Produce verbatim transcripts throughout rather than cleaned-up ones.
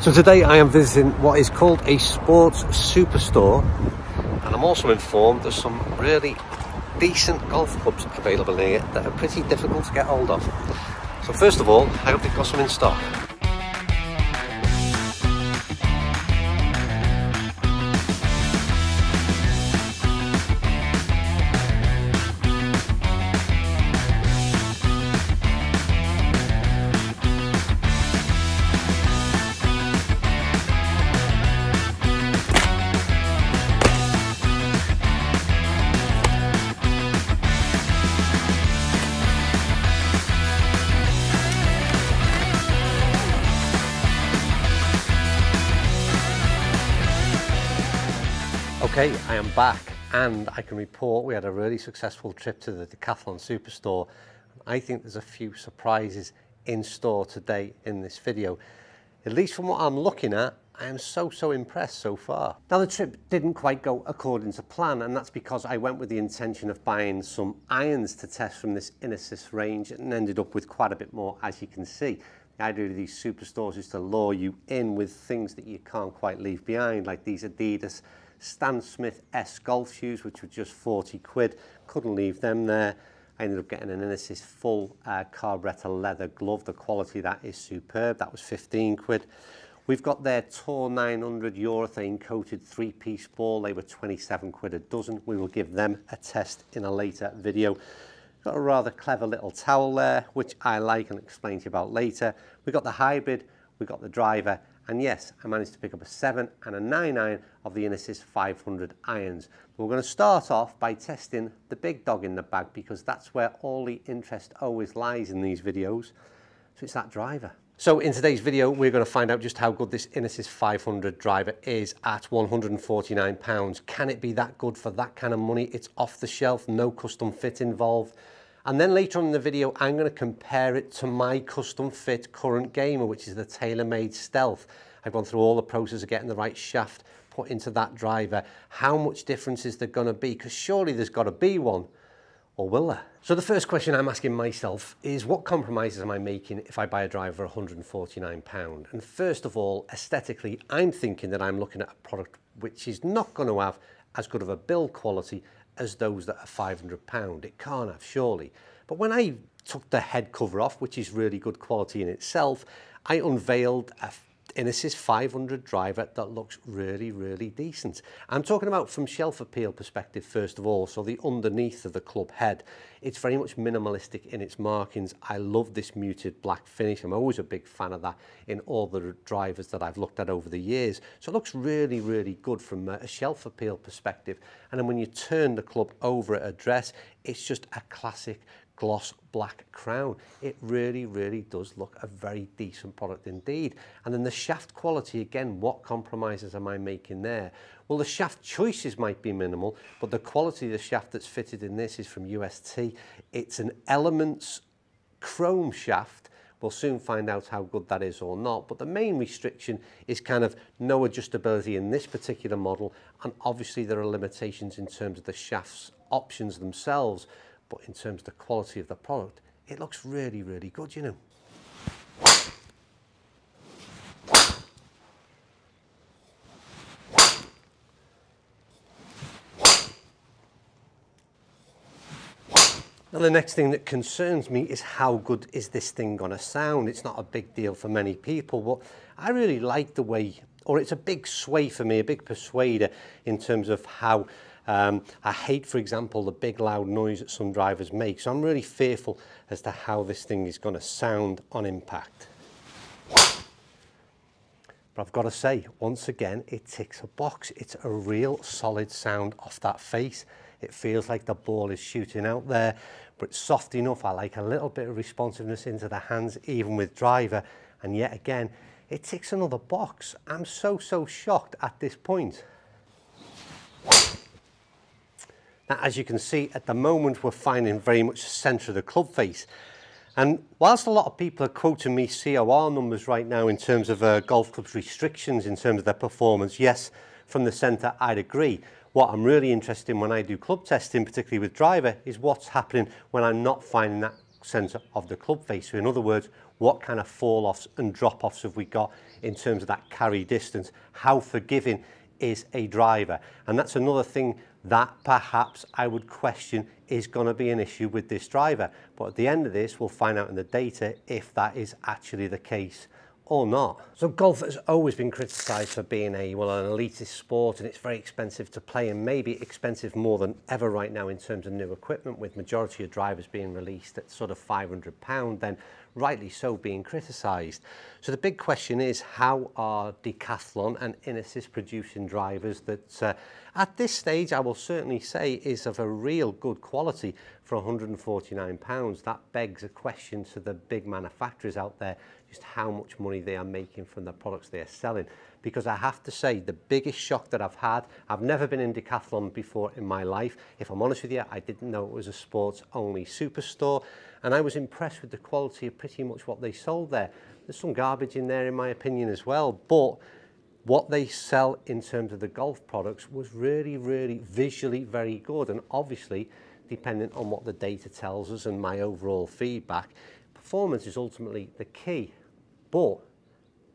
So today I am visiting what is called a sports superstore, and I'm also informed there's some really decent golf clubs available here that are pretty difficult to get hold of. So first of all, I hope they've got some in stock. Okay, I am back and I can report we had a really successful trip to the Decathlon Superstore. I think there's a few surprises in store today in this video. At least from what I'm looking at, I am so, so impressed so far. Now the trip didn't quite go according to plan, and that's because I went with the intention of buying some irons to test from this Inesis range and ended up with quite a bit more, as you can see. The idea of these superstores is to lure you in with things that you can't quite leave behind, like these Adidas Stan Smith S golf shoes, which were just forty quid. Couldn't leave them there. I ended up getting an Inesis full uh, carburetor leather glove. The quality of that is superb. That was fifteen quid. We've got their Tor nine hundred urethane coated three-piece ball. They were twenty-seven quid a dozen. We will give them a test in a later video. Got a rather clever little towel there, which I like and explain to you about later. We got the hybrid, we got the driver, and yes, I managed to pick up a seven and a nine iron of the Inesis five hundred irons. But we're going to start off by testing the big dog in the bag, because that's where all the interest always lies in these videos. So it's that driver. So in today's video, we're going to find out just how good this Inesis five hundred driver is at one hundred and forty-nine pounds. Can it be that good for that kind of money? It's off the shelf, no custom fit involved. And then later on in the video, I'm going to compare it to my custom fit current gamer, which is the TaylorMade Stealth. I've gone through all the process of getting the right shaft put into that driver. How much difference is there going to be? Because surely there's got to be one, or will there? So the first question I'm asking myself is, what compromises am I making if I buy a driver for one hundred and forty-nine pounds? And first of all, aesthetically, I'm thinking that I'm looking at a product which is not going to have as good of a build quality as those that are five hundred pounds. It can't have, surely. But when I took the head cover off, which is really good quality in itself, I unveiled a Inesis five hundred driver that looks really, really decent. I'm talking about from shelf appeal perspective, first of all, so the underneath of the club head. It's very much minimalistic in its markings. I love this muted black finish. I'm always a big fan of that in all the drivers that I've looked at over the years. So it looks really, really good from a shelf appeal perspective. And then when you turn the club over at address, it's just a classic gloss black crown. It really, really does look a very decent product indeed. And then the shaft quality, again, what compromises am I making there? Well, the shaft choices might be minimal, but the quality of the shaft that's fitted in this is from U S T. It's an Elements Chrome shaft. We'll soon find out how good that is or not, but the main restriction is kind of no adjustability in this particular model, and obviously there are limitations in terms of the shaft's options themselves. But in terms of the quality of the product, it looks really, really good, you know. Now the next thing that concerns me is how good is this thing gonna sound? It's not a big deal for many people, but I really like the way, or it's a big sway for me, a big persuader in terms of how Um, I hate, for example, the big loud noise that some drivers make, so I'm really fearful as to how this thing is going to sound on impact. But I've got to say, once again, it ticks a box. It's a real solid sound off that face. It feels like the ball is shooting out there, but it's soft enough. I like a little bit of responsiveness into the hands, even with driver, and yet again, it ticks another box. I'm so, so shocked at this point. Now, as you can see, at the moment, we're finding very much the centre of the club face. And whilst a lot of people are quoting me C O R numbers right now in terms of uh, golf clubs' restrictions, in terms of their performance, yes, from the centre, I'd agree. What I'm really interested in when I do club testing, particularly with driver, is what's happening when I'm not finding that centre of the club face. So in other words, what kind of fall-offs and drop-offs have we got in terms of that carry distance? How forgiving is a driver? And that's another thing that perhaps I would question is going to be an issue with this driver. But at the end of this, we'll find out in the data if that is actually the case or not. So golf has always been criticised for being a, well, an elitist sport, and it's very expensive to play, and maybe expensive more than ever right now in terms of new equipment, with majority of drivers being released at sort of five hundred pounds, then rightly so being criticised. So the big question is, how are Decathlon and Inesis producing drivers that uh, at this stage I will certainly say is of a real good quality for one hundred and forty-nine pounds? That begs a question to the big manufacturers out there, just how much money they are making from the products they are selling. Because I have to say, the biggest shock that I've had, I've never been in Decathlon before in my life. If I'm honest with you, I didn't know it was a sports-only superstore, and I was impressed with the quality of pretty much what they sold there. There's some garbage in there in my opinion as well, but what they sell in terms of the golf products was really, really visually very good, and obviously, depending on what the data tells us and my overall feedback, performance is ultimately the key. But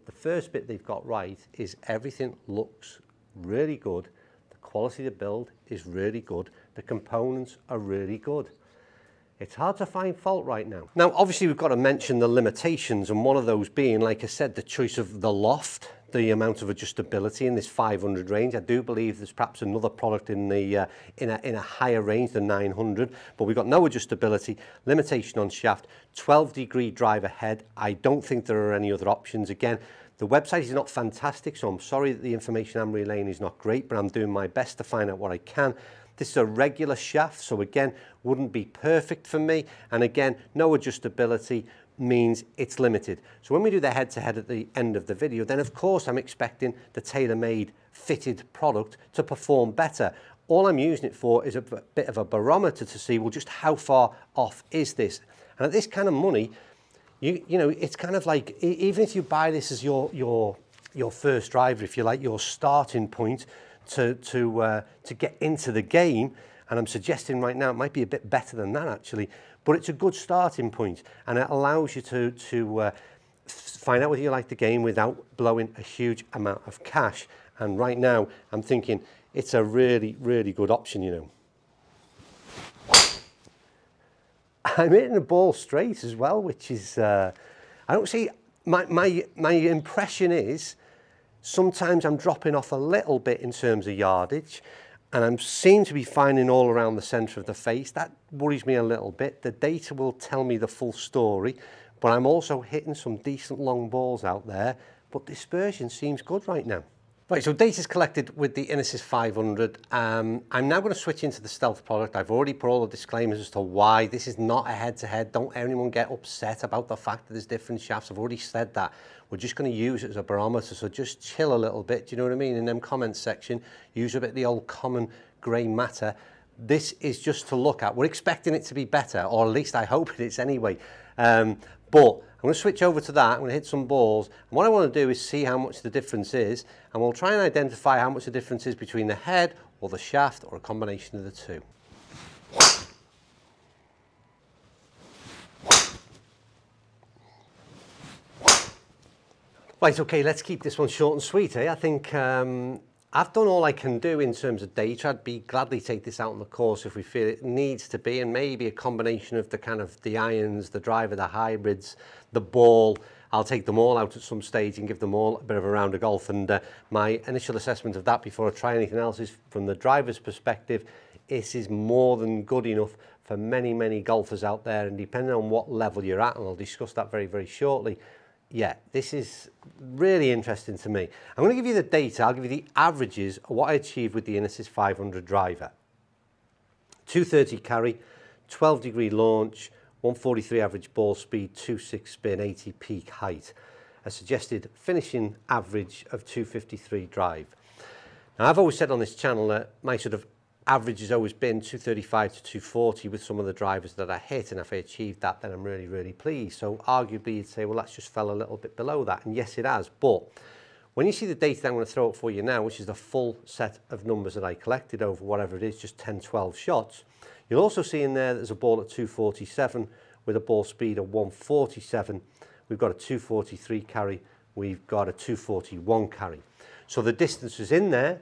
the first bit they've got right is everything looks really good, the quality of the build is really good, the components are really good. It's hard to find fault right now. Now, obviously, we've got to mention the limitations, and one of those being, like I said, the choice of the loft, the amount of adjustability in this five hundred range. I do believe there's perhaps another product in the uh, in, a, in a higher range than nine hundred, but we've got no adjustability, limitation on shaft, twelve degree driver head. I don't think there are any other options. Again, the website is not fantastic, so I'm sorry that the information I'm relaying is not great, but I'm doing my best to find out what I can. This is a regular shaft, so again, wouldn't be perfect for me. And again, no adjustability means it's limited. So when we do the head-to-head at the end of the video, then of course I'm expecting the TaylorMade fitted product to perform better. All I'm using it for is a bit of a barometer to see, well, just how far off is this? And at this kind of money, you, you know, it's kind of like, even if you buy this as your, your, your first driver, if you like, your starting point, to to uh, to get into the game, and I'm suggesting right now it might be a bit better than that actually, but it's a good starting point, and it allows you to to uh, find out whether you like the game without blowing a huge amount of cash. And right now I'm thinking it's a really, really good option. You know, I'm hitting the ball straight as well, which is uh, I don't see, my my my impression is sometimes I'm dropping off a little bit in terms of yardage, and I seem to be finding all around the centre of the face. That worries me a little bit. The data will tell me the full story, but I'm also hitting some decent long balls out there, but dispersion seems good right now. Right, so data's collected with the Inesis five hundred. Um, I'm now going to switch into the Stealth product. I've already put all the disclaimers as to why. This is not a head-to-head. Don't anyone get upset about the fact that there's different shafts. I've already said that. We're just going to use it as a barometer, so just chill a little bit. Do you know what I mean? In them comments section, use a bit of the old common grey matter. This is just to look at. We're expecting it to be better, or at least I hope it is anyway. Um, but... I'm going to switch over to that. I'm going to hit some balls, and what I want to do is see how much the difference is, and we'll try and identify how much the difference is between the head or the shaft or a combination of the two. Right, okay, let's keep this one short and sweet, eh? I think um, I've done all I can do in terms of data. I'd be gladly take this out on the course if we feel it needs to be, and maybe a combination of the kind of the irons, the driver, the hybrids, the ball. I'll take them all out at some stage and give them all a bit of a round of golf. And uh, my initial assessment of that before I try anything else is, from the driver's perspective, this is more than good enough for many, many golfers out there. And depending on what level you're at, and I'll discuss that very, very shortly, yeah, this is really interesting to me. I'm going to give you the data. I'll give you the averages of what I achieved with the Inesis five hundred driver. two thirty carry, twelve degree launch, one forty-three average ball speed, two six spin, eighty peak height. A suggested finishing average of two fifty-three drive. Now, I've always said on this channel that my sort of average has always been two thirty-five to two forty with some of the drivers that I hit, and if I achieved that, then I'm really, really pleased. So arguably you'd say, well, that's just fell a little bit below that, and yes, it has. But when you see the data that I'm going to throw up for you now, which is the full set of numbers that I collected over whatever it is, just ten, twelve shots, you'll also see in there that there's a ball at two forty-seven with a ball speed of one forty-seven we've got a two forty-three carry, we've got a two forty-one carry. So the distance was in there.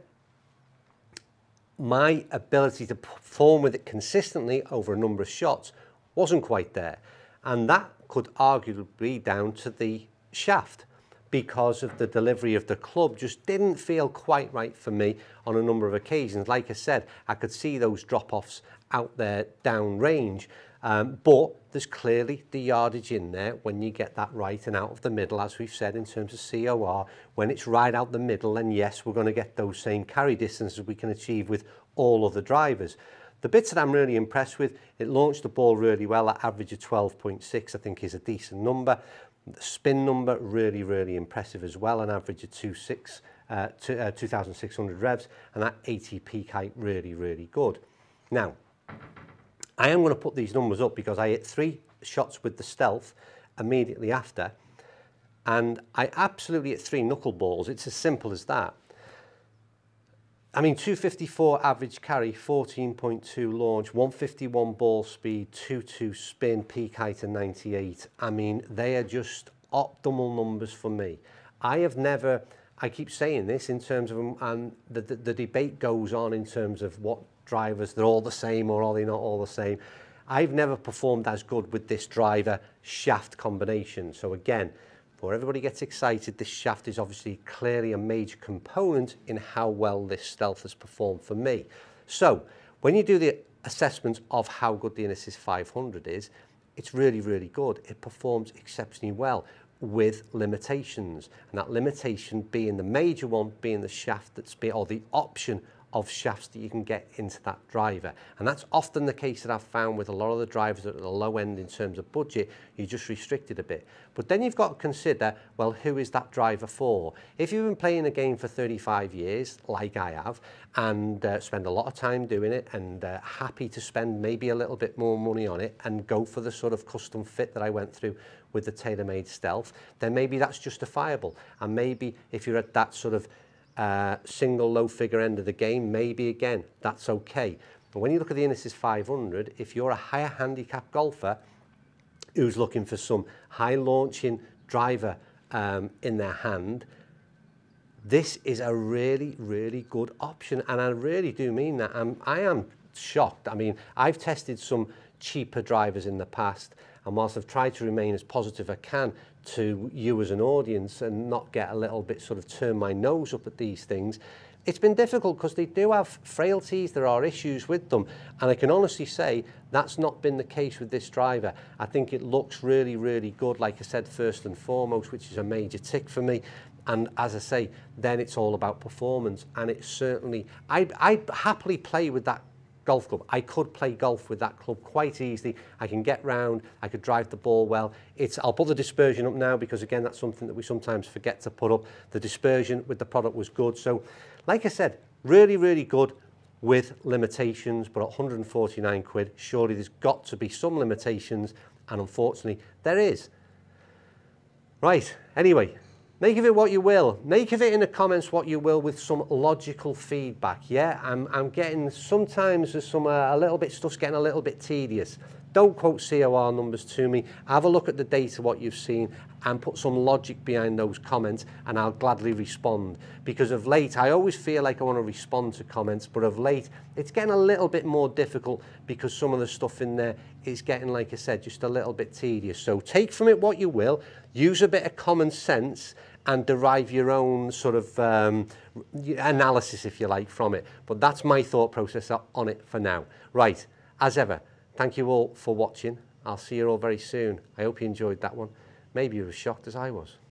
My ability to perform with it consistently over a number of shots wasn't quite there. And that could arguably be down to the shaft, because of the delivery of the club just didn't feel quite right for me on a number of occasions. Like I said, I could see those drop-offs out there downrange, um, but there's clearly the yardage in there when you get that right and out of the middle, as we've said in terms of C O R. When it's right out the middle, then yes, we're going to get those same carry distances we can achieve with all other drivers. The bits that I'm really impressed with, it launched the ball really well at average of twelve point six, I think is a decent number. The spin number, really, really impressive as well, an average of two thousand six hundred revs, and that eighty peak height, really, really good. Now, I am going to put these numbers up because I hit three shots with the Stealth immediately after, and I absolutely hit three knuckle balls. It's as simple as that. I mean, two fifty-four average carry, fourteen point two launch, one fifty-one ball speed, twenty-two spin, peak height of ninety-eight. I mean, they are just optimal numbers for me. I have never, I keep saying this in terms of, and the, the, the debate goes on in terms of what drivers, they're all the same or are they not all the same. I've never performed as good with this driver shaft combination. So again, before everybody gets excited, this shaft is obviously clearly a major component in how well this Stealth has performed for me. So when you do the assessment of how good the Inesis five hundred is, it's really, really good. It performs exceptionally well with limitations, and that limitation being the major one being the shaft that's be or the option of shafts that you can get into that driver. And that's often the case that I've found with a lot of the drivers that are at the low end in terms of budget, you're just restricted a bit. But then you've got to consider, well, who is that driver for? If you've been playing a game for thirty-five years, like I have, and uh, spend a lot of time doing it and uh, happy to spend maybe a little bit more money on it and go for the sort of custom fit that I went through with the TaylorMade Stealth, then maybe that's justifiable. And maybe if you're at that sort of Uh, single low figure end of the game, maybe again, that's okay. But when you look at the Inesis five hundred, if you're a higher handicap golfer who's looking for some high launching driver um, in their hand, this is a really, really good option. And I really do mean that. I'm, I am shocked. I mean, I've tested some cheaper drivers in the past, and whilst I've tried to remain as positive as I can to you as an audience and not get a little bit sort of turn my nose up at these things, it's been difficult because they do have frailties, there are issues with them, and I can honestly say that's not been the case with this driver. I think it looks really, really good, like I said, first and foremost, which is a major tick for me. And as I say, then it's all about performance, and it's certainly, I, I happily play with that golf club. I could play golf with that club quite easily. I can get round, I could drive the ball well. It's, I'll put the dispersion up now because again, that's something that we sometimes forget to put up. The dispersion with the product was good. So like I said, really, really good with limitations, but at one hundred forty-nine quid, surely there's got to be some limitations, and unfortunately there is. Right, anyway, make of it what you will. Make of it in the comments what you will, with some logical feedback. Yeah, I'm, I'm getting sometimes there's some uh, a little bit stuff's getting a little bit tedious. Don't quote C O R numbers to me. Have a look at the data, what you've seen, and put some logic behind those comments, and I'll gladly respond. Because of late, I always feel like I want to respond to comments, but of late, it's getting a little bit more difficult because some of the stuff in there is getting, like I said, just a little bit tedious. So take from it what you will. Use a bit of common sense and derive your own sort of um, analysis, if you like, from it. But that's my thought process on it for now. Right, as ever, thank you all for watching. I'll see you all very soon. I hope you enjoyed that one. Maybe you were as shocked as I was.